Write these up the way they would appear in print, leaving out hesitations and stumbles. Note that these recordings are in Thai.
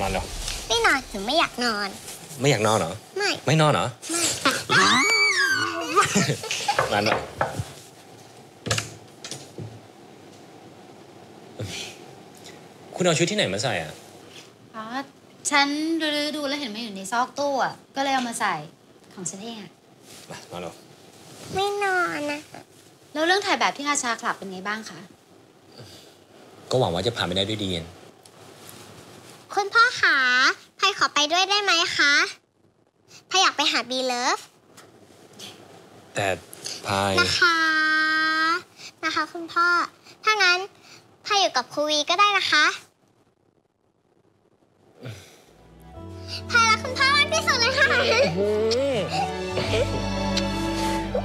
นอนเร็วไม่นอนหนูไม่อยากนอนไม่อยากนอนเหรอไม่นอนเหรอไม่นอนคุณเอาชุดที่ไหนมาใส่อ่ะอ๋อฉันดูแล้วเห็นมันอยู่ในซอกตู้อ่ะก็เลยเอามาใส่ของฉันเองอ่ะนอนเร็วไม่นอนนะแล้วเรื่องถ่ายแบบที่ราชาคลับเป็นไงบ้างคะก็หวังว่าจะผ่านไปได้ด้วยดีคุณพ่อขาพายขอไปด้วยได้ไหมคะพายอยากไปหาบีเลิฟแต่พายนะคะคุณพ่อถ้างั้นพายอยู่กับครูวีก็ได้นะคะพายรักคุณพ่อมากที่สุดเลยค่ะ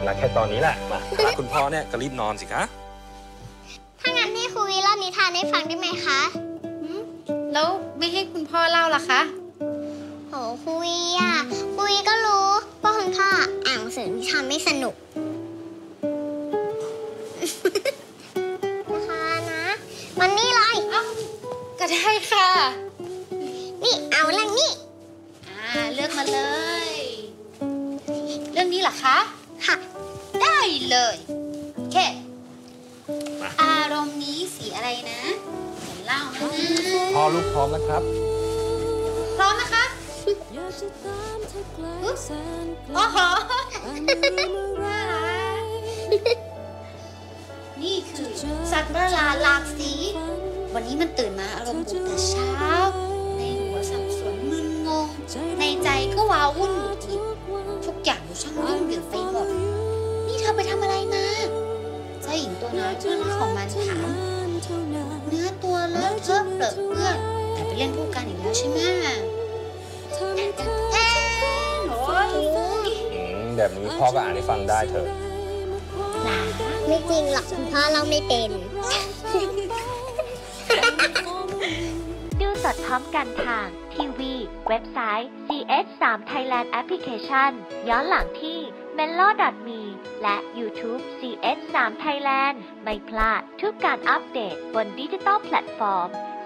รักแค่ตอนนี้แหละมารักคุณพ่อเนี่ยก็รีบนอนสิคะถ้างั้นให้ครูวีเล่านิทานให้ฟังได้ไหมคะแล้วไม่ให้คุณพ่อเล่าล่ะคะโหคุยอ่ะคุยก็รู้ว่าคุณพ่ออ่านหนังสือนิทานไม่สนุกนะคะนะมันนี่เลยก็ได้ค่ะนี่เอาเรื่องนี้เลือกมาเลยเรื่องนี้เหรอคะค่ะได้เลยแค่อารมณ์นี้สีอะไรนะพอลูกพร้อมนะครับพร้อมนะคะโอ้โหนี่คือสัตว์ประหลาดหลากสีวันนี้มันตื่นมาอารมณ์ดุแต่เช้าในหัวสับสนมึนงงในใจก็ว้าวุ่นหงุดหงิดทุกอย่างอยู่ช่างยุ่งเหยิงไปหมดนี่เธอไปทำอะไรมาเจ้าหญิงตัวน้อยเพื่อนของมันถามเนื้อตัวเลอะเทอะเปรอะเปื้อนแต่ไปเล่นพวกกันอีกแล้วใช่ไหมแบบนี้พ่อก็อ่านให้ฟังได้เถอะไม่จริงหรอกคุณพ่อเราไม่เป็นดูสดพร้อมกันทางทีวีเว็บไซต์ CS3 Thailand Application ย้อนหลังที่ melo.me และ YouTube CS3 Thailand ไม่พลาดทุกการอัปเดตบนดิจิตอลแพลตฟอร์ม